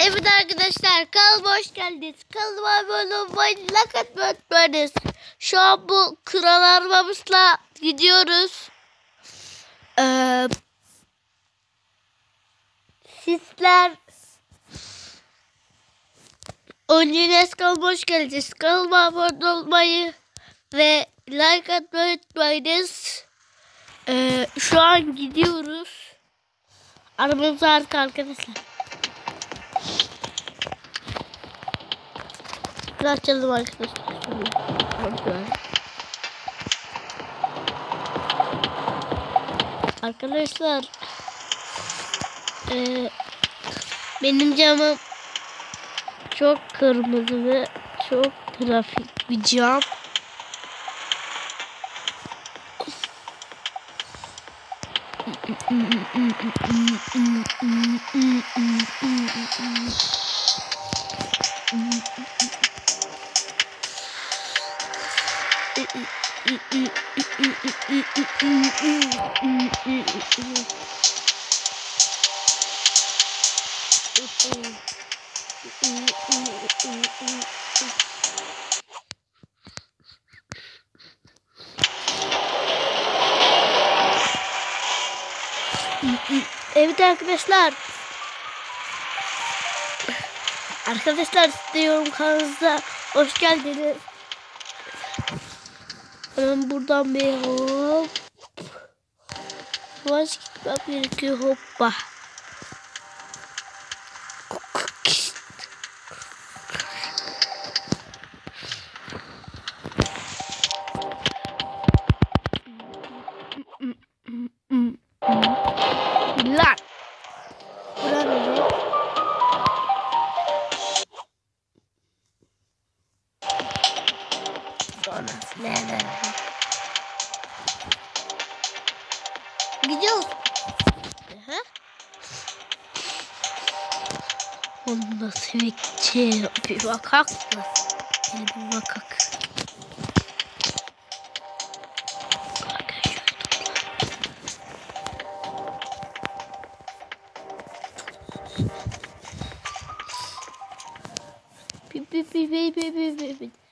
Evet arkadaşlar, kanalıma hoş geldiniz. Kanalıma abone olmayı, like atmayı unutmayınız. Şu an bu kral armamızla gidiyoruz. Sizler Onlines kanalıma hoş geldiniz. Kanalıma abone olmayı ve like atmayı unutmayınız. Şu an gidiyoruz. Arabamız harika arkadaşlar. Açalım arkadaşlar. Arkadaşlar benim camım çok kırmızı ve çok trafik bir cam. Evet arkadaşlar. Arkadaşlar istiyorum kanalımıza hoş geldiniz. Ben buradan bir hop yavaş gitmem gerekiyor, hoppa. Lan buranın ne gidiyoruz. Aha. Onu da sevecek bir bakak mı? Bir bakak. Bir